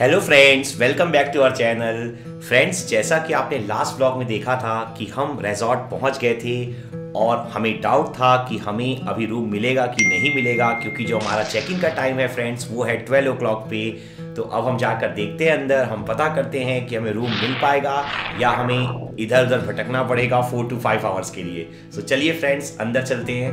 Hello friends, welcome back to our channel. Friends, जैसा कि आपने लास्ट व्लॉग में देखा था कि हम रिजॉर्ट पहुंच गए थे और हमें डाउट था कि हमें अभी रूम मिलेगा कि नहीं मिलेगा, क्योंकि जो हमारा चेक इन का टाइम है फ्रेंड्स वो है 12 o'clock पे। तो अब हम जाकर देखते हैं अंदर, हम पता करते हैं कि हमें रूम मिल पाएगा या हमें इधर उधर भटकना पड़ेगा 4 to 5 hours के लिए। तो चलिए फ्रेंड्स अंदर चलते हैं।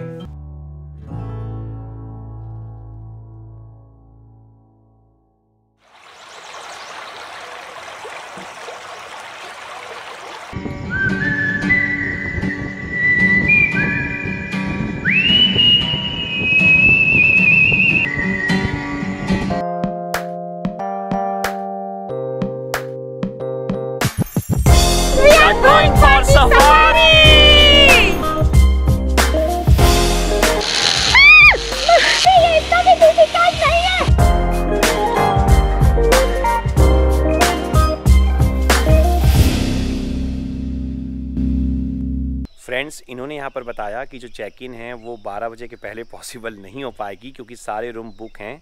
फ्रेंड्स, इन्होंने यहाँ पर बताया कि जो चेक इन है वो 12 बजे के पहले पॉसिबल नहीं हो पाएगी क्योंकि सारे रूम बुक हैं,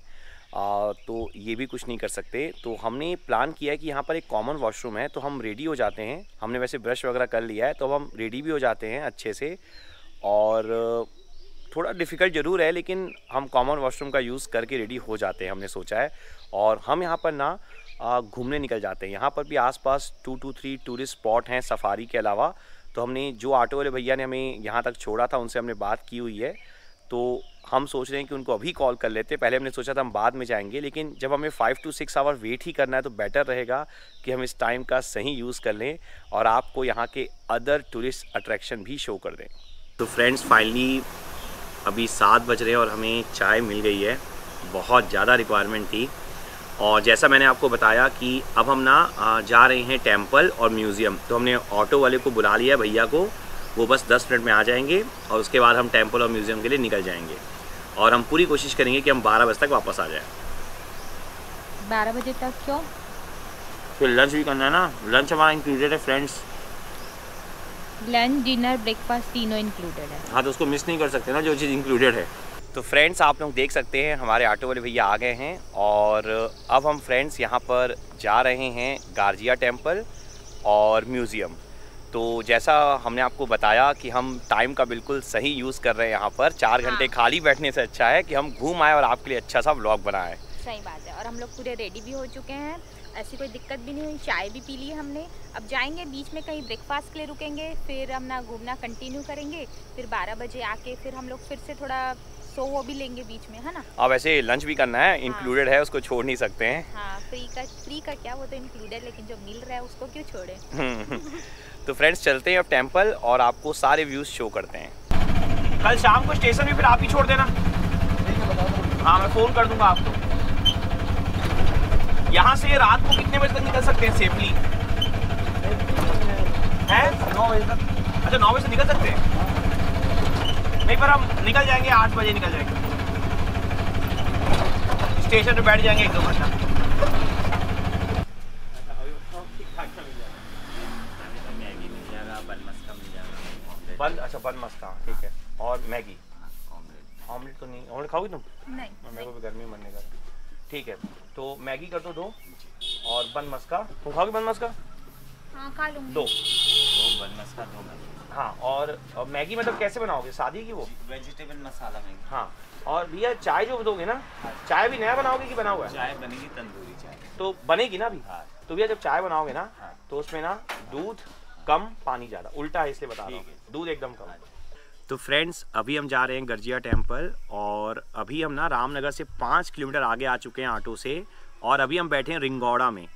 तो ये भी कुछ नहीं कर सकते। तो हमने प्लान किया है कि यहाँ पर एक कॉमन वॉशरूम है, तो हम रेडी हो जाते हैं। हमने वैसे ब्रश वगैरह कर लिया है, तो अब हम रेडी भी हो जाते हैं अच्छे से। और थोड़ा डिफ़िकल्ट ज़रूर है लेकिन हम कॉमन वॉशरूम का यूज़ करके रेडी हो जाते हैं, हमने सोचा है। और हम यहाँ पर ना घूमने निकल जाते हैं। यहाँ पर भी आसपास 2 to 3 टूरिस्ट स्पॉट हैं सफारी के अलावा। तो हमने जो ऑटो वाले भैया ने हमें यहाँ तक छोड़ा था उनसे हमने बात की हुई है, तो हम सोच रहे हैं कि उनको अभी कॉल कर लेते हैं। पहले हमने सोचा था हम बाद में जाएंगे, लेकिन जब हमें 5 to 6 hour वेट ही करना है तो बेटर रहेगा कि हम इस टाइम का सही यूज़ कर लें और आपको यहाँ के अदर टूरिस्ट अट्रैक्शन भी शो कर दें। तो फ्रेंड्स, फाइनली अभी 7 बज रहे हैं और हमें चाय मिल गई है। बहुत ज़्यादा रिक्वायरमेंट थी। और जैसा मैंने आपको बताया कि अब हम ना जा रहे हैं टेम्पल और म्यूज़ियम। तो हमने ऑटो वाले को बुला लिया भैया को, वो बस 10 मिनट में आ जाएंगे और उसके बाद हम टेम्पल और म्यूज़ियम के लिए निकल जाएंगे। और हम पूरी कोशिश करेंगे कि हम 12 बजे तक वापस आ जाएं। 12 बजे तक क्यों? फिर लंच भी करना है ना, लंच हमारा इंक्लूडेड है फ्रेंड्स। लंच, डिनर, ब्रेकफास्ट तीनों इंक्लूडेड है। हाँ, तो उसको मिस नहीं कर सकते ना जो चीज़ इंक्लूडेड है। तो फ्रेंड्स, आप लोग देख सकते हैं हमारे ऑटो वाले भैया आ गए हैं और अब हम फ्रेंड्स यहाँ पर जा रहे हैं गार्जिया टेम्पल और म्यूज़ियम। तो जैसा हमने आपको बताया कि हम टाइम का बिल्कुल सही यूज़ कर रहे हैं यहाँ पर। 4 घंटे खाली बैठने से अच्छा है कि हम घूम आए और आपके लिए अच्छा सा व्लॉग बनाए। सही बात है। और हम लोग पूरे रेडी भी हो चुके हैं, ऐसी कोई दिक्कत भी नहीं हुई, चाय भी पी ली हमने। अब जाएंगे, बीच में कहीं ब्रेकफास्ट के लिए रुकेंगे, फिर हम ना घूमना कंटिन्यू करेंगे, फिर 12 बजे आके फिर हम लोग फिर से थोड़ा तो वो भी लेंगे बीच में, है ना। अब ऐसे लंच भी करना है, इंक्लूडेड है, उसको छोड़ नहीं सकते हैं। हाँ, फ्री का क्या, वो तो इंक्लूडेड, लेकिन जो मिल रहा है उसको क्यों छोड़े। तो फ्रेंड्स चलते हैं अब टेंपल और आपको सारे व्यूज शो करते हैं। कल शाम को स्टेशन में फिर आप ही छोड़ देना। हाँ, मैं फोन कर दूंगा आपको। यहाँ से रात को कितने बजे तक निकल सकते हैं सेफली? है 9 बजे तक। अच्छा, 9 बजे से निकल सकते हैं? नहीं, पर हम निकल जाएंगे, 8 बजे निकल जाएंगे, स्टेशन पे बैठ जाएंगे 1-2 घंटा। अच्छा, बन मस्का, ठीक है। और मैगी, ऑमलेट तो नहीं? ऑमलेट खाओगी तुम? नहीं, मेरे को भी गर्मी मरने का। ठीक है, तो मैगी कर दो 2 और बन मस्का। तुम खाओगी बन मस्का? हाँ, खा लूँगी 2 बन मस्का 2। हाँ, और मैगी मतलब कैसे बनाओगे? शादी की वो वेजिटेबल मसाला मैगी। हाँ, और भैया चाय जो दोगे ना, चाय भी नया बनाओगे कि बना हुआ? चाय बनेगी तंदूरी चाय, तो बनेगी ना अभी। हाँ। तो भैया जब चाय बनाओगे ना, हाँ, तो उसमें ना दूध कम पानी ज़्यादा, उल्टा है इसलिए बता रहा हूँ, दूध एकदम कम। तो फ्रेंड्स, अभी हम जा रहे हैं गर्जिया टेम्पल और अभी हम ना रामनगर से 5 किलोमीटर आगे आ चुके हैं ऑटो से और अभी हम बैठे हैं रिंगौड़ा में।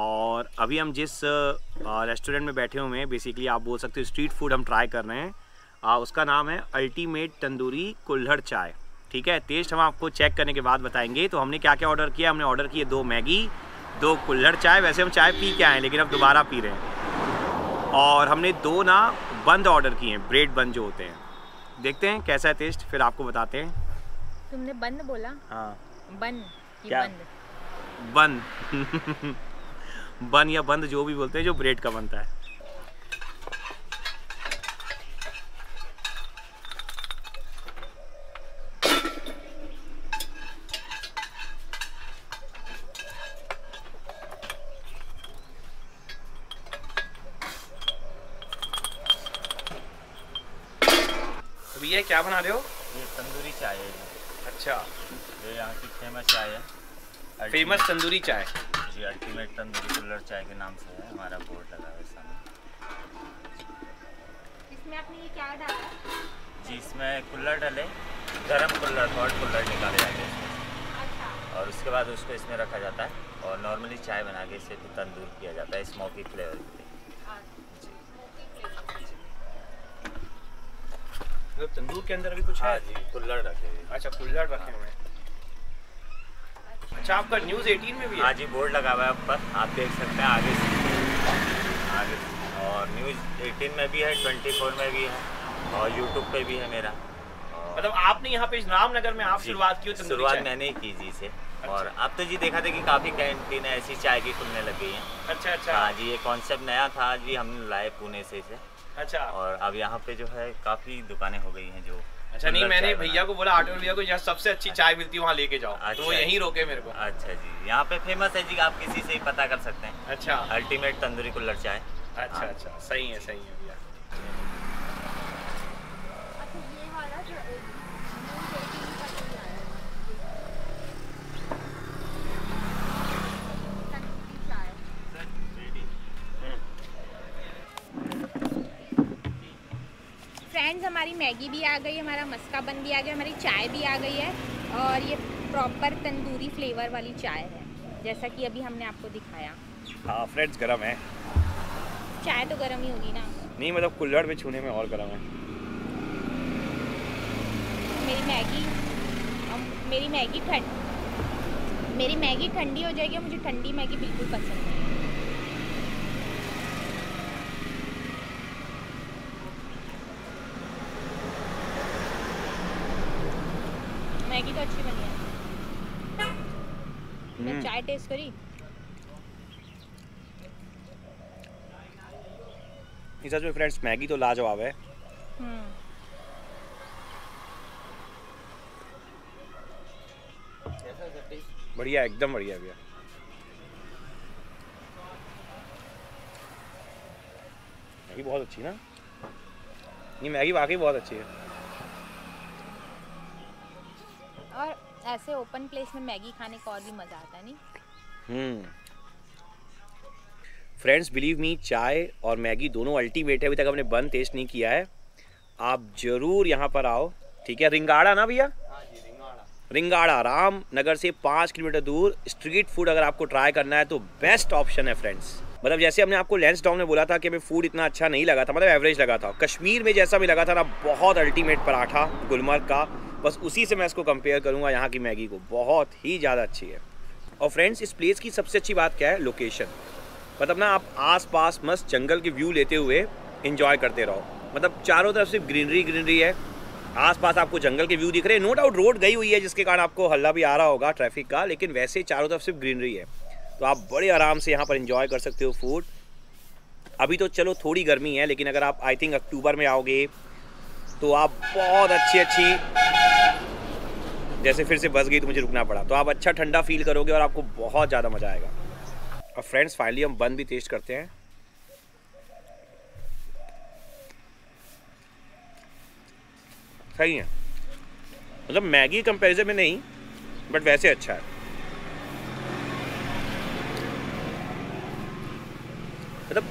और अभी हम जिस रेस्टोरेंट में बैठे हुए हैं, बेसिकली आप बोल सकते हो स्ट्रीट फूड हम ट्राई कर रहे हैं। उसका नाम है अल्टीमेट तंदूरी कुल्हड़ चाय, ठीक है। टेस्ट हम आपको चेक करने के बाद बताएंगे। तो हमने क्या क्या ऑर्डर किया? हमने ऑर्डर किए 2 मैगी 2 कुल्हड़ चाय। वैसे हम चाय पी के आए लेकिन अब दोबारा पी रहे हैं। और हमने 2 ना बंद ऑर्डर किए हैं, ब्रेड बंद जो होते हैं। देखते हैं कैसा है टेस्ट, फिर आपको बताते हैं। तुमने बंद बोला? हाँ, बंद क्या? बंद बन या बंद जो भी बोलते हैं, जो ब्रेड का बनता है। दी है। क्या बना रहे हो? ये तंदूरी चाय है। अच्छा, ये यहाँ की फेमस चाय है, फेमस तंदूरी चाय जी। अल्टीमेट तंदूरी कुल्हड़ चाय के नाम से है, हमारा बोर्ड लगा हुआ है सामने। इसमें आपने ये क्या डाला है? जी, इसमें कुल्हड़ डाले, गर्म कुल्हड़, हॉट कुल्हड़ निकाले जाते हैं। अच्छा। और उसके बाद उसको इसमें रखा जाता है और नॉर्मली चाय बना के इसे तंदूर किया जाता है स्मोकी फ्लेवर के लिए। तंदूर के अंदर भी कुछ है जी, कुल्हड़ रखे हुए। अच्छा, कुल्हड़ रखे हुए हैं। अच्छा, आपका न्यूज़ 18 में भी है? हाँ जी, बोर्ड लगा हुआ है ऊपर, आप देख सकते हैं आगे से। और न्यूज़ 18 में भी है, 24 में भी है और यूट्यूब पे भी है मेरा। मतलब आपने यहाँ पे रामनगर में आप शुरुआत की? शुरुआत मैंने ही की जी से। और अब तो जी देखा था कि काफ़ी कैंटीन ऐसी चाय की खुलने लग गई है। अच्छा अच्छा। हाँ जी, ये कॉन्सेप्ट नया था जी, हमने लाए पुणे से इसे। अच्छा। और अब यहाँ पे जो है काफी दुकानें हो गई हैं जो। अच्छा, नहीं मैंने भैया को बोला, आटो भैया को, यहाँ सबसे अच्छी चाय मिलती है, वहाँ लेके जाओ। अच्छा, तो वो यहीं रोके मेरे को। अच्छा जी, यहाँ पे फेमस है जी, आप किसी से ही पता कर सकते हैं। अच्छा, अल्टीमेट तंदूरी कुल्हड़ चाय। अच्छा अच्छा, सही है, सही है भैया। हमारी मैगी भी आ गई, हमारा मस्का बन भी आ गया, हमारी चाय भी आ गई है। और ये प्रॉपर तंदूरी फ्लेवर वाली चाय है, जैसा कि अभी हमने आपको दिखाया। हाँ फ्रेंड्स, गरम है चाय, तो गरम ही होगी ना? नहीं, मतलब कुल्हड़ में छूने में और गरम है। मेरी मैगी ठंडी हो जाएगी, मुझे ठंडी मैगी बिल्कुल पसंद है। मैगी तो अच्छी बनी है। मैं चाय टेस्ट करी, इस जो फ्रेंड्स मैगी तो लाजवाब है। बढ़िया, एकदम बढ़िया भैया। मैगी बहुत अच्छी ना, ये मैगी वाकई बहुत अच्छी है। और ऐसे ओपन प्लेस में मैगी खाने का और भी मज़ा आता है। नहीं फ्रेंड्स, बिलीव मी, चाय और मैगी दोनों अल्टीमेट है। अभी तक हमने बन टेस्ट नहीं किया है, आप ज़रूर यहाँ पर आओ। ठीक है, रिंगाड़ा ना भैया? हाँ जी, रिंगाड़ा। रिंगाड़ा रामनगर से 5 किलोमीटर दूर। स्ट्रीट फूड अगर आपको ट्राई करना है तो बेस्ट ऑप्शन है फ्रेंड्स। मतलब जैसे हमने आपको लेंस डाउन में बोला था कि हमें फूड इतना अच्छा नहीं लगा था, मतलब एवरेज लगा था। कश्मीर में जैसा भी लगा था ना, बहुत अल्टीमेट पराठा गुलमर्ग का, बस उसी से मैं इसको कंपेयर करूंगा। यहाँ की मैगी को बहुत ही ज़्यादा अच्छी है। और फ्रेंड्स, इस प्लेस की सबसे अच्छी बात क्या है? लोकेशन। मतलब ना, आप आसपास मस्त जंगल के व्यू लेते हुए एंजॉय करते रहो। मतलब चारों तरफ सिर्फ ग्रीनरी है, आसपास आपको जंगल के व्यू दिख रहे हैं। नो डाउट रोड गई हुई है, जिसके कारण आपको हल्ला भी आ रहा होगा ट्रैफिक का, लेकिन वैसे चारों तरफ सिर्फ ग्रीनरी है, तो आप बड़े आराम से यहाँ पर एंजॉय कर सकते हो फूड। अभी तो चलो थोड़ी गर्मी है, लेकिन अगर आप आई थिंक अक्टूबर में आओगे तो आप बहुत अच्छी, जैसे फिर से बस गई तो मुझे रुकना पड़ा, तो आप अच्छा ठंडा फील करोगे और आपको बहुत ज़्यादा मज़ा आएगा। और फ्रेंड्स, फाइनली हम बन भी टेस्ट करते हैं। सही है, मतलब मैगी कंपैरिजन में नहीं, बट वैसे अच्छा है। मतलब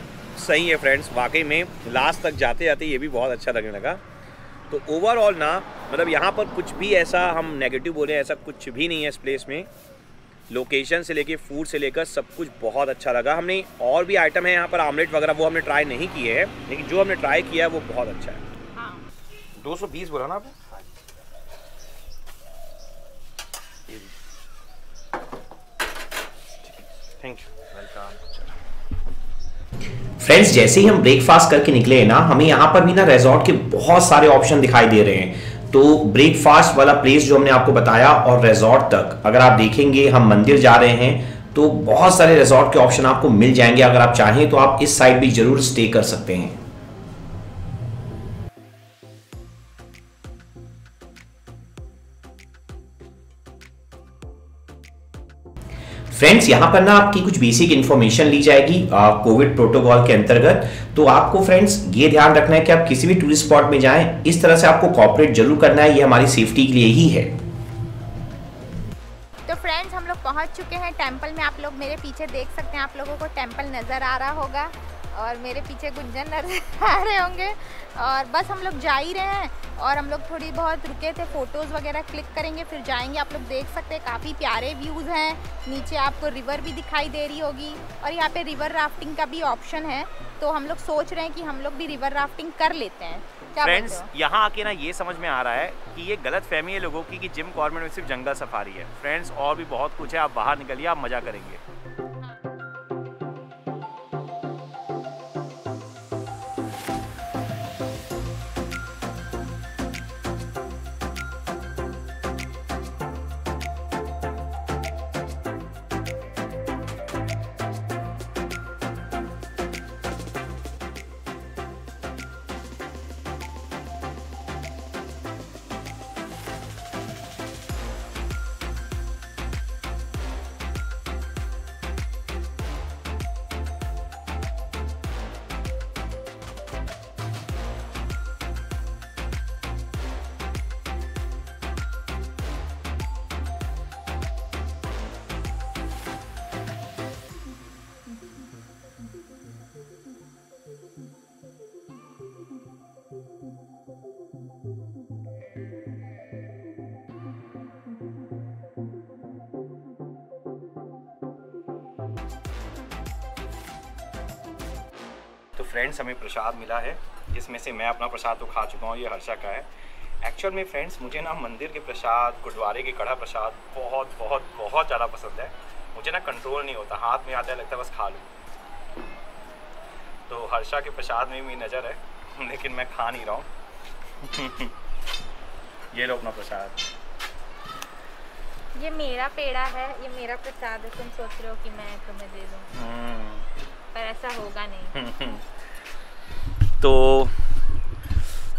सही है फ्रेंड्स, वाकई में लास्ट तक जाते जाते ये भी बहुत अच्छा लगने लगा। तो ओवरऑल ना, मतलब यहाँ पर कुछ भी ऐसा हम नेगेटिव बोले, ऐसा कुछ भी नहीं है इस प्लेस में। लोकेशन से लेके फूड से लेकर सब कुछ बहुत अच्छा लगा। हमने और भी आइटम है यहाँ पर, आमलेट वगैरह वो हमने ट्राई नहीं किए हैं, लेकिन जो हमने ट्राई किया है वो बहुत अच्छा है। 220 बोला ना आपने? Thank you, welcome. फ्रेंड्स, जैसे ही हम ब्रेकफास्ट करके निकले ना, हमें यहाँ पर भी ना रिजॉर्ट के बहुत सारे ऑप्शन दिखाई दे रहे हैं। तो ब्रेकफास्ट वाला प्लेस जो हमने आपको बताया और रिजॉर्ट तक, अगर आप देखेंगे हम मंदिर जा रहे हैं तो बहुत सारे रिजॉर्ट के ऑप्शन आपको मिल जाएंगे। अगर आप चाहें तो आप इस साइड भी जरूर स्टे कर सकते हैं। फ्रेंड्स यहाँ पर ना आपकी कुछ बेसिक इन्फॉर्मेशन ली जाएगी कोविड प्रोटोकॉल के अंतर्गत। तो आपको फ्रेंड्स ये ध्यान रखना है कि आप किसी भी टूरिस्ट स्पॉट में जाएं इस तरह से आपको कॉपरेट जरूर करना है, ये हमारी सेफ्टी के लिए ही है। तो फ्रेंड्स हम लोग पहुँच चुके हैं टेम्पल में, आप लोग मेरे पीछे देख सकते हैं, आप लोगों को टेम्पल नज़र आ रहा होगा और मेरे पीछे गुंजन नजर आ रहे होंगे। और बस हम लोग जा ही रहे हैं और हम लोग थोड़ी बहुत रुके थे, फ़ोटोज़ वगैरह क्लिक करेंगे फिर जाएंगे। आप लोग देख सकते हैं काफ़ी प्यारे व्यूज़ हैं, नीचे आपको रिवर भी दिखाई दे रही होगी और यहाँ पे रिवर राफ्टिंग का भी ऑप्शन है। तो हम लोग सोच रहे हैं कि हम लोग भी रिवर राफ्टिंग कर लेते हैं। फ्रेंड्स यहाँ आके ना ये समझ में आ रहा है कि ये गलत फहमी है लोगों की कि जिम कॉर्बेट में सिर्फ जंगल सफारी है। फ्रेंड्स और भी बहुत कुछ है, आप बाहर निकलिए, आप मज़ा करेंगे। तो फ्रेंड्स हमें प्रसाद मिला है, जिसमें से मैं अपना प्रसाद तो खा चुका हूँ, ये हर्षा का है। एक्चुअल में फ्रेंड्स मुझे ना मंदिर के प्रसाद, गुरुद्वारे के कड़ा प्रसाद बहुत बहुत बहुत ज़्यादा पसंद है। मुझे ना कंट्रोल नहीं होता, हाथ में आता है लगता है बस खा लूँ। तो हर्षा के प्रसाद में भी मेरी नज़र है लेकिन मैं खा नहीं रहा हूँ। ये लो अपना प्रसाद, ये मेरा पेड़ा है, ये मेरा प्रसाद है। तुम सोच रहे हो कि मैं तुम्हें दे दूँ, ऐसा होगा नहीं।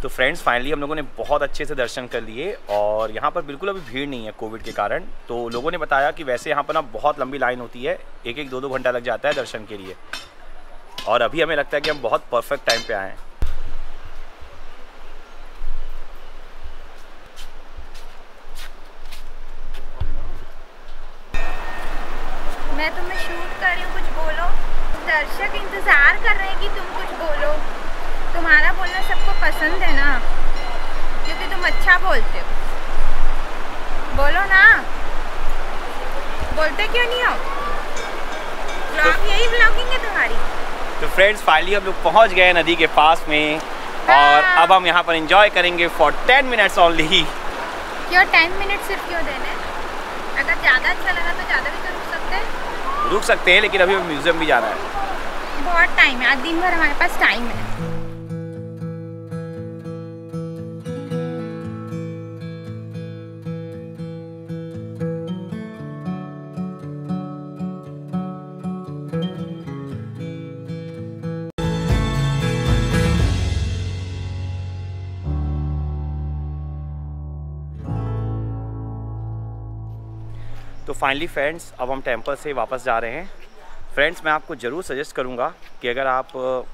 तो फ्रेंड्स फाइनली हम लोगों ने बहुत अच्छे से दर्शन कर लिए और यहाँ पर बिल्कुल अभी भीड़ नहीं है कोविड के कारण। तो लोगों ने बताया कि वैसे यहाँ पर ना बहुत लंबी लाइन होती है, एक एक दो घंटा लग जाता है दर्शन के लिए, और अभी हमें लगता है कि हम बहुत परफेक्ट टाइम पे आए हैं। मैं तुम्हें शूट कर रही हूँ, कुछ बोलो। दर्शक इंतज़ार कर रहे हैं कि तुम कुछ बोलो, तुम्हारा बोलना सबको पसंद है ना, क्योंकि तुम अच्छा बोलते हो। बोलो ना, बोलते क्यों नहीं हो? ब्लॉग यही ब्लॉगिंग है तुम्हारी। तो फ्रेंड्स फाइनली हम लोग पहुंच गए नदी के पास में और अब हम यहाँ पर एंजॉय करेंगे फॉर 10 मिनट्स ओनली। क्यों 10 मिनट सिर्फ क्यों देने? अगर ज़्यादा अच्छा लगा तो ज़्यादा भी तो रुक सकते हैं लेकिन अभी म्यूजियम भी जाना है, बहुत टाइम है, आज दिन भर हमारे पास टाइम है। तो फाइनली फ्रेंड्स अब हम टेंपल से वापस जा रहे हैं। फ्रेंड्स मैं आपको ज़रूर सजेस्ट करूंगा कि अगर आप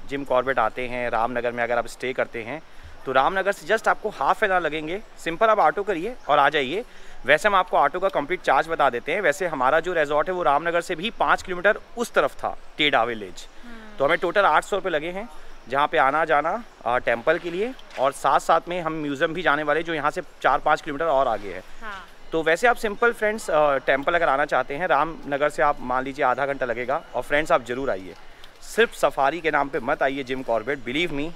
जिम कॉर्बेट आते हैं, रामनगर में अगर आप स्टे करते हैं, तो रामनगर से जस्ट आपको ½ एन आवर लगेंगे। सिंपल आप ऑटो करिए और आ जाइए। वैसे हम आपको ऑटो का कंप्लीट चार्ज बता देते हैं। वैसे हमारा जो रिजॉर्ट है वो रामनगर से भी 5 किलोमीटर उस तरफ था, टेढ़ा विलेज। तो हमें टोटल 800 रुपये लगे हैं, जहाँ पे आना जाना टेम्पल के लिए, और साथ में हम म्यूज़ियम भी जाने वाले जो यहाँ से 4-5 किलोमीटर और आगे है। तो वैसे आप सिंपल फ्रेंड्स टेंपल अगर आना चाहते हैं रामनगर से, आप मान लीजिए आधा घंटा लगेगा। और फ्रेंड्स आप ज़रूर आइए, सिर्फ सफारी के नाम पे मत आइए Jim Corbett, believe me.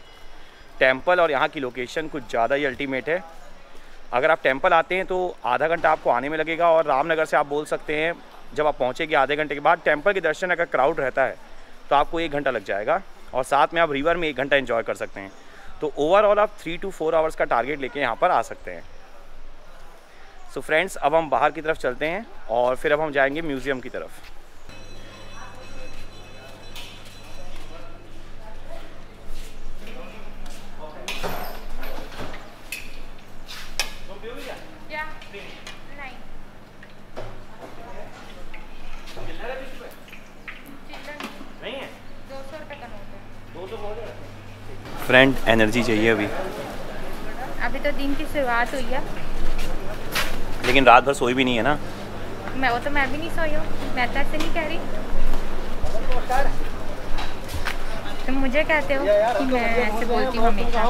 Temple और यहाँ की लोकेशन कुछ ज़्यादा ही अल्टीमेट है। अगर आप टेंपल आते हैं तो आधा घंटा आपको आने में लगेगा, और रामनगर से आप बोल सकते हैं जब आप पहुँचेंगे आधे घंटे के बाद। टेंपल के दर्शन अगर क्राउड रहता है तो आपको 1 घंटा लग जाएगा, और साथ में आप रिवर में 1 घंटा इन्जॉय कर सकते हैं। तो ओवरऑल आप 3 to 4 आवर्स का टारगेट लेके यहाँ पर आ सकते हैं। सो फ्रेंड्स अब हम बाहर की तरफ चलते हैं और फिर अब हम जाएंगे म्यूज़ियम की तरफ। डिफरेंट एनर्जी चाहिए। अभी तो दिन की शुरुआत हुई है, लेकिन रात भर सोई भी नहीं है ना। मैं वो तो मैं भी नहीं सोई हूँ, मैं तो ऐसे नहीं कह रही। तुम मुझे कहते हो कि मैं ऐसे बोलती हूँ हमेशा,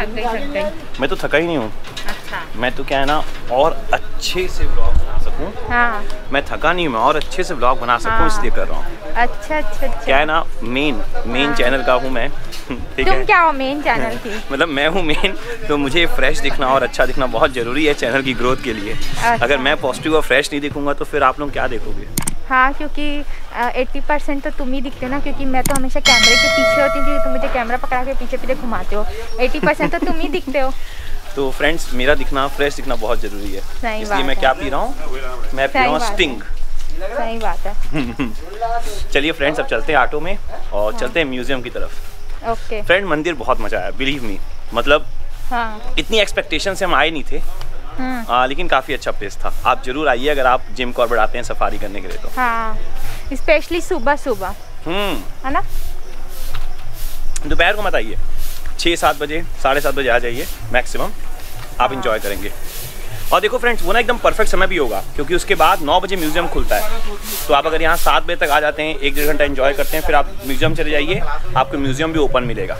थक गई थक गई। मैं तो थका ही नहीं हूँ। अच्छा, मैं तो क्या है ना, और अच्छे से ब्लॉग बना सकूँ। हाँ, मैं थका नहीं हूँ, मैं और अच्छे से ब्लॉग बना सकूँ। हाँ। इसलिए कर रहा हूँ। अच्छा अच्छा, क्या है ना, मेन चैनल का हूँ मैं। ठीक है, तुम क्या हो मेन चैनल की? मतलब मैं हूँ मेन, तो मुझे फ्रेश दिखना और अच्छा दिखना बहुत ज़रूरी है चैनल की ग्रोथ के लिए। अच्छा। अगर मैं पॉजिटिव और फ्रेश नहीं दिखूँगा तो फिर आप लोग क्या देखोगे? हाँ, क्योंकि 80% तो तुम ही दिखते हो ना, क्योंकि मैं तो हमेशा कैमरे के पीछे होती हूँ, क्योंकि तुम मुझे कैमरा पकड़ा के पीछे पीछे घुमाते हो। 80% तो तुम ही दिखते हो। तो फ्रेंड्स, मेरा दिखना, फ्रेश दिखना बहुत ज़रूरी है। इसलिए मैं क्या पी रहा हूँ? मैं पी रहा हूँ स्टिंग। सही बात है। चलिए फ्रेंड्स, अब चलते हैं ऑटो में और हाँ। चलते हैं म्यूजियम की तरफ। ओके फ्रेंड, मंदिर बहुत मज़ा आया, बिलीव मी। मतलब हाँ, इतनी एक्सपेक्टेशन से हम आए नहीं थे। लेकिन काफ़ी अच्छा प्लेस था। आप जरूर आइए अगर आप जिम कॉर्बेट आते हैं सफारी करने के लिए तो। हाँ, स्पेशली सुबह सुबह है ना, दोपहर को मत आइए, 6-7 बजे, 7:30 बजे आ जाइए मैक्सिमम। आप इंजॉय करेंगे। और देखो फ्रेंड्स, वो ना एकदम परफेक्ट समय भी होगा, क्योंकि उसके बाद 9 बजे म्यूजियम खुलता है। तो आप अगर यहाँ 7 बजे तक आ जाते हैं, 1-1.5 घंटा एंजॉय करते हैं, फिर आप म्यूजियम चले जाइए, आपको म्यूजियम भी ओपन मिलेगा।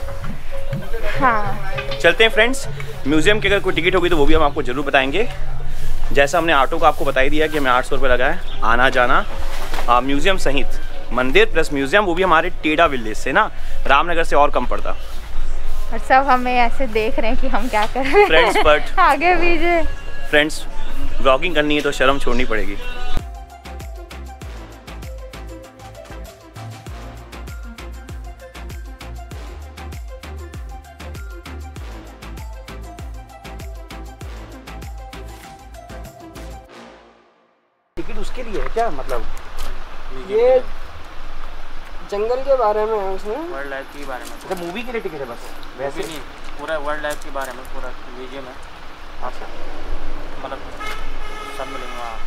हाँ। चलते हैं फ्रेंड्स, म्यूजियम की अगर कोई टिकट होगी तो वो भी हम आपको जरूर बताएंगे। जैसा हमने ऑटो को आपको बता ही दिया कि हमें 800 रुपये लगाए आना जाना म्यूजियम सहित, मंदिर प्लस म्यूजियम, वो भी हमारे टेढ़ा विलेज से ना, रामनगर से और कम पड़ता। और सब हमें ऐसे देख रहे हैं कि हम क्या कर रहे हैं फ्रेंड्स, बट आगे पीछे। फ्रेंड्स, व्लॉगिंग करनी है तो शर्म छोड़नी पड़ेगी। टिकट उसके लिए है क्या? मतलब ये जंगल के बारे में है, उसमें वर्ल्ड लाइफ के बारे में। अच्छा, मूवी के लिए टिकट है बस? वैसे नहीं, पूरा वर्ल्ड लाइफ के बारे में पूरा म्यूजियम है। अच्छा, मतलब सब मिलेंगे वहाँ।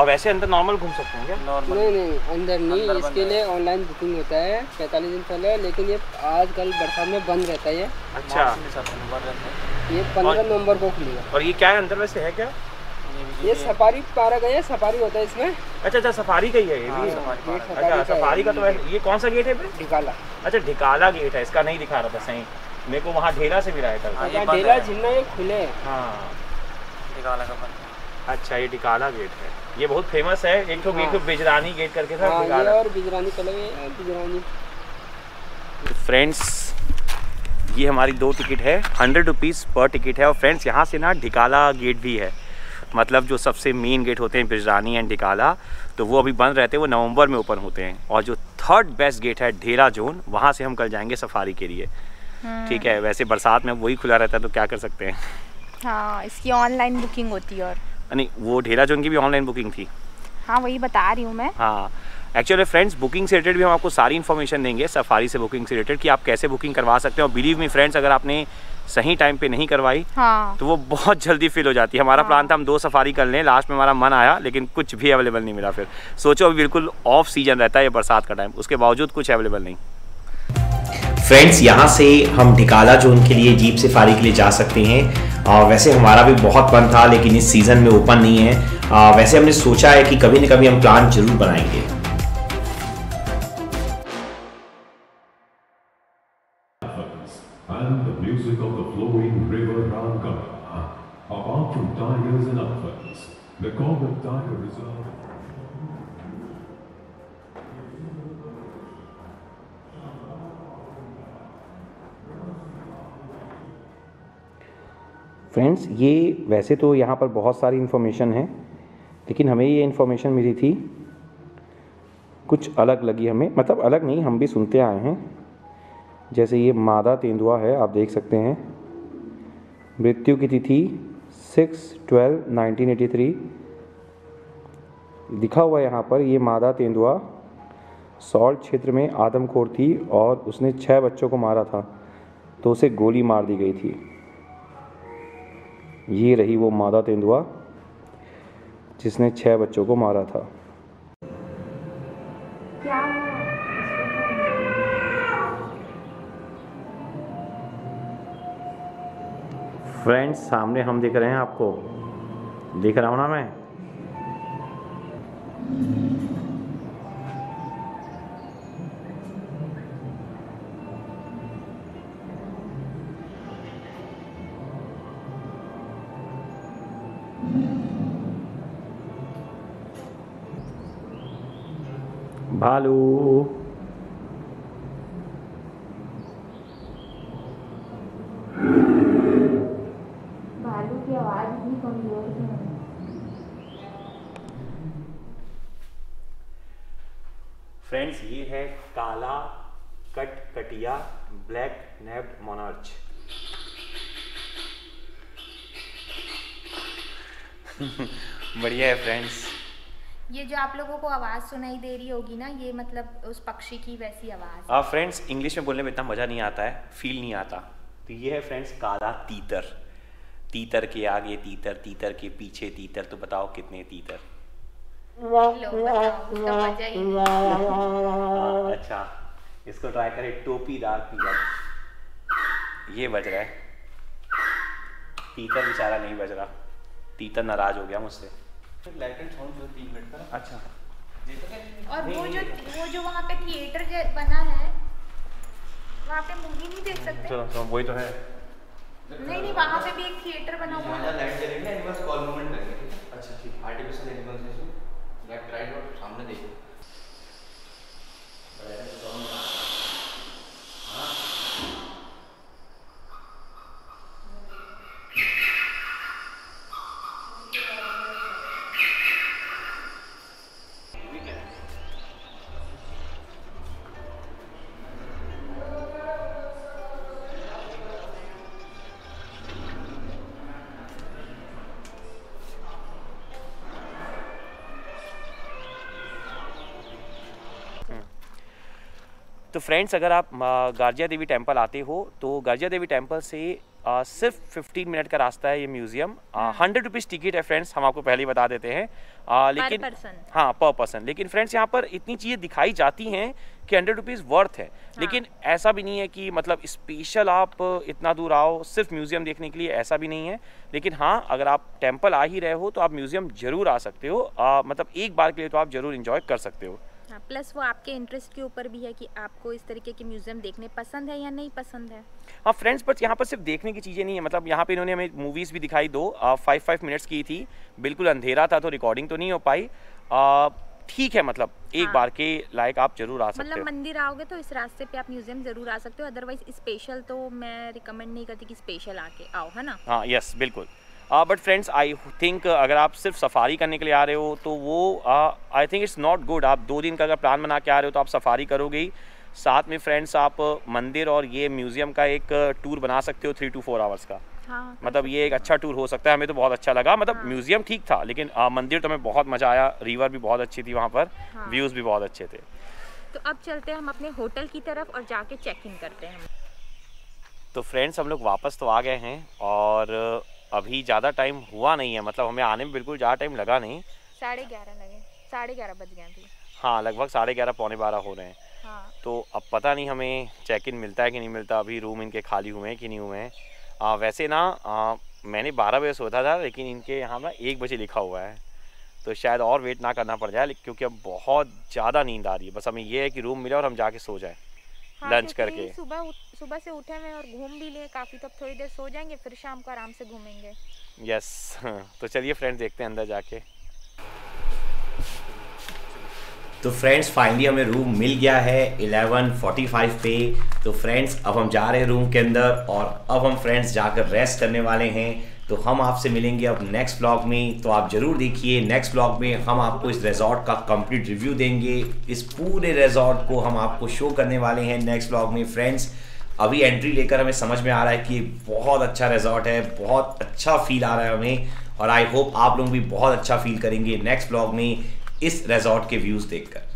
और वैसे अंदर नॉर्मल घूम सकते हैं क्या? नॉर्मल नहीं, अंदर नहीं, अंदर इसके लिए ऑनलाइन बुकिंग होता है 45 दिन पहले, लेकिन ये आजकल बरसात में बंद रहता है। अच्छा, ये 15 नवंबर को खुलेगा। और ये क्या है अंदर वैसे, है क्या? ये सफारी पार्क है, सफारी होता है इसमें। अच्छा अच्छा, सफारी का ही है ये भी। अच्छा, सफारी का तो है। ये कौन सा गेट है? ढिकाला। अच्छा, ढिकाला गेट है, इसका नहीं दिखा रहा था सही मेरे को, वहाँ ढेला से भी रहा था। ढेला जिन्ना ये खुले हैं। हाँ, ढिकाला का बंद। अच्छा, ये ढिकाला गेट है, ये बहुत फेमस है। एक तो गेट बिजरानी गेट करके था। और बिजरानी बिजरानी। फ्रेंड्स, ये हमारी 2 टिकट है, 100 रुपीज़ पर टिकट है। और फ्रेंड्स, यहाँ से ना ढिकाला गेट भी है, मतलब जो सबसे मेन गेट होते हैं बिजरानी एंड ढिकाला, तो वो अभी बंद रहते हैं, वो नवंबर में ओपन होते हैं। और जो 3rd बेस्ट गेट है ढेला जोन, वहाँ से हम कल जाएंगे सफारी के लिए। ठीक है, वैसे बरसात में वही खुला रहता है, तो क्या कर सकते हैं। हाँ, इसकी ऑनलाइन बुकिंग होती है। और नहीं, वो ढेला जोन की भी ऑनलाइन बुकिंग थी। हाँ, वही बता रही हूँ मैं। हाँ, एक्चुअली फ्रेंड्स, बुकिंग से रिलेटेड भी हम आपको सारी इन्फॉर्मेशन देंगे सफारी से, बुकिंग से रिलेटेड कि आप कैसे बुकिंग करवा सकते हैं। और बिलीव मी फ्रेंड्स, अगर आपने सही टाइम पे नहीं करवाई हाँ, तो वो बहुत जल्दी फिल हो जाती है। हमारा हाँ, प्लान था हम 2 सफारी कर लें, लास्ट में हमारा मन आया, लेकिन कुछ भी अवेलेबल नहीं मिला। फिर सोचो, अभी बिल्कुल ऑफ सीजन रहता है ये बरसात का टाइम, उसके बावजूद कुछ अवेलेबल नहीं। फ्रेंड्स, यहाँ से हम ढिकाला जोन के लिए जीप सफारी के लिए जा सकते हैं। वैसे हमारा भी बहुत मन था, लेकिन इस सीज़न में ओपन नहीं है। वैसे हमने सोचा है कि कभी न कभी हम प्लान जरूर बनाएंगे। फ्रेंड्स, ये वैसे तो यहाँ पर बहुत सारी इन्फॉर्मेशन है, लेकिन हमें ये इन्फॉर्मेशन मिली थी कुछ अलग लगी हमें, मतलब अलग नहीं, हम भी सुनते आए हैं। जैसे ये मादा तेंदुआ है, आप देख सकते हैं, मृत्यु की तिथि 6/12/1983 लिखा हुआ है यहाँ पर। ये मादा तेंदुआ सॉल्ट क्षेत्र में आदमखोर थी और उसने 6 बच्चों को मारा था, तो उसे गोली मार दी गई थी। ये रही वो मादा तेंदुआ जिसने 6 बच्चों को मारा था। फ्रेंड्स सामने हम दिख रहे हैं, आपको दिख रहा हूँ ना मैं। भालू फ्रेंड्स, ये है काला कटकटिया ब्लैक नेप्ड मोनार्च। बढ़िया है फ्रेंड्स। ये जो आप लोगों को आवाज़ सुनाई दे रही होगी ना, ये मतलब उस पक्षी की वैसी आवाज़। हाँ फ्रेंड्स, इंग्लिश में बोलने में इतना मज़ा नहीं आता है, फील नहीं आता। तो ये है फ्रेंड्स काला तीतर। तीतर के आगे तीतर, तीतर के पीछे तीतर, तो बताओ कितने तीतर। अच्छा, इसको ट्राई करें। टोपीदार तीतर ये बज रहा है, तीतर बेचारा नहीं बज रहा। तीतर नाराज हो गया मुझसे। अच्छा, और वो जो वहाँ पे थिएटर बना है, वहाँ पे मूवी नहीं देख सकते। तो वही तो है। नहीं, वहाँ पे भी एक थिएटर बना हुआ है। लाइट जलेगी, एनिमल्स कॉल मूवमेंट करेंगे। अच्छा ठीक, आर्टिफिशियल एनिमल्स जैसे लेफ्ट राइट और सामने तो फ्रेंड्स, अगर आप गार्जिया देवी टेम्पल आते हो तो गार्जिया देवी टेम्पल से सिर्फ 15 मिनट का रास्ता है ये म्यूजियम। 100 रुपीज़ टिकट है फ्रेंड्स, हम आपको पहले ही बता देते हैं। लेकिन हाँ, पर पर्सन। लेकिन फ्रेंड्स, यहाँ पर इतनी चीज़ें दिखाई जाती हैं कि 100 रुपीज़ वर्थ है। लेकिन ऐसा भी नहीं है कि मतलब स्पेशल आप इतना दूर आओ सिर्फ म्यूजियम देखने के लिए, ऐसा भी नहीं है। लेकिन हाँ, अगर आप टेम्पल आ ही रहे हो तो आप म्यूजियम ज़रूर आ सकते हो। मतलब एक बार के लिए तो आप ज़रूर इन्जॉय कर सकते हो। प्लस वो आपके इंटरेस्ट के ऊपर भी है कि आपको इस तरीके के म्यूजियम देखने पसंद है या नहीं पसंद है। हाँ फ्रेंड्स, बट यहाँ पर सिर्फ देखने की चीज़ें नहीं है। मतलब यहाँ पे इन्होंने हमें मूवीज़ भी दिखाई। 5-5 मिनट्स की थी, बिल्कुल अंधेरा था तो रिकॉर्डिंग तो नहीं हो पाई। ठीक है, मतलब एक बार के लायक आप जरूर आ सकते हो। मतलब मंदिर आओगे तो इस रास्ते पे आप म्यूजियम जरूर आ सकते हो। अदरवाइज स्पेशल तो मैं रिकमेंड नहीं करती कि स्पेशल आके आओ, है ना। हाँ यस, बिल्कुल। बट फ्रेंड्स, आई थिंक अगर आप सिर्फ सफारी करने के लिए आ रहे हो तो वो I think it's not good. आप 2 दिन का अगर प्लान बना के आ रहे हो तो आप सफारी करोगे ही। साथ में फ्रेंड्स, आप मंदिर और ये म्यूज़ियम का एक टूर बना सकते हो 3 to 4 आवर्स का। हाँ, मतलब ये एक अच्छा टूर हो सकता है। हमें तो बहुत अच्छा लगा। मतलब म्यूज़ियम ठीक था, लेकिन मंदिर तो हमें बहुत मज़ा आया। रिवर भी बहुत अच्छी थी वहाँ पर, व्यूज़ भी बहुत अच्छे थे। तो अब चलते हैं हम अपने होटल की तरफ और जाके चेक इन करते हैं। तो फ्रेंड्स, हम लोग वापस तो आ गए हैं और अभी ज़्यादा टाइम हुआ नहीं है। मतलब हमें आने में बिल्कुल ज़्यादा टाइम लगा नहीं, 11:30 बज गए थे। हाँ, लगभग 11:30 11:45 हो रहे हैं। हाँ। तो अब पता नहीं हमें चेक इन मिलता है कि नहीं मिलता। अभी रूम इनके खाली हुए हैं कि नहीं हुए हैं। वैसे ना मैंने 12 बजे सोचा था, लेकिन इनके यहाँ ना 1 बजे लिखा हुआ है, तो शायद और वेट ना करना पड़ जाए, क्योंकि अब बहुत ज़्यादा नींद आ रही है। बस हमें ये है कि रूम मिले और हम जाके सो जाए। हाँ, लंच करके सुबह से उठे हुए और घूम भी लिए काफ़ी, तो थोड़ी देर सो जाएंगे, फिर शाम को आराम से घूमेंगे। यस, तो चलिए फ्रेंड्स, देखते हैं अंदर जाके। तो फ्रेंड्स, फाइनली हमें रूम मिल गया है 11:45 पे। तो फ्रेंड्स, अब हम जा रहे हैं रूम के अंदर और अब हम फ्रेंड्स जाकर रेस्ट करने वाले हैं। तो हम आपसे मिलेंगे अब नेक्स्ट ब्लॉग में। तो आप ज़रूर देखिए, नेक्स्ट ब्लॉग में हम आपको इस रिजॉर्ट का कंप्लीट रिव्यू देंगे। इस पूरे रिजॉर्ट को हम आपको शो करने वाले हैं नेक्स्ट ब्लॉग में। फ्रेंड्स, अभी एंट्री लेकर हमें समझ में आ रहा है कि बहुत अच्छा रिजॉर्ट है, बहुत अच्छा फील आ रहा है हमें। और आई होप आप लोग भी बहुत अच्छा फील करेंगे नेक्स्ट ब्लॉग में इस रिजॉर्ट के व्यूज़ देखकर।